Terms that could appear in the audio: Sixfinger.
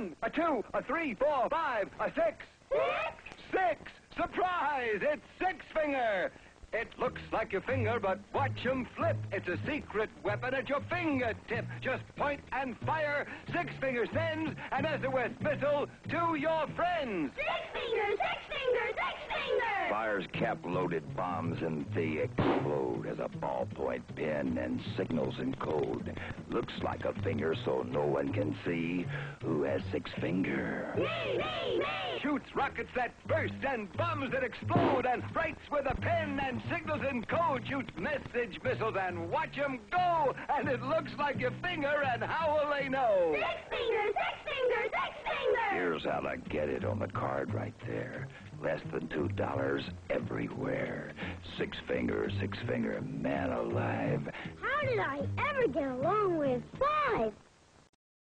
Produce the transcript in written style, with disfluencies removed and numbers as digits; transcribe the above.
1, a 2, a 3, 4, 5, a 6. 6! Surprise! It's Sixfinger! It looks like your finger, but watch him flip. It's a secret weapon at your fingertip. Just point and fire. Sixfinger sends an SOS missile to your friends. Sixfinger! Sixfinger! Sixfinger! Fires cap-loaded bombs, and they explode as a ballpoint pen and signals in code. Looks like a finger so no one can see who has Sixfinger. Me! Me! Me! Shoots rockets that burst and bombs that explode, and writes with a pen and signals in code, shoots message missiles, and watch them go. And it looks like your finger, and how will they know? Sixfinger! Sixfinger! Sixfinger! Here's how to get it on the card right there. Less than $2 everywhere. Sixfinger, Sixfinger, man alive. How did I ever get along with 5?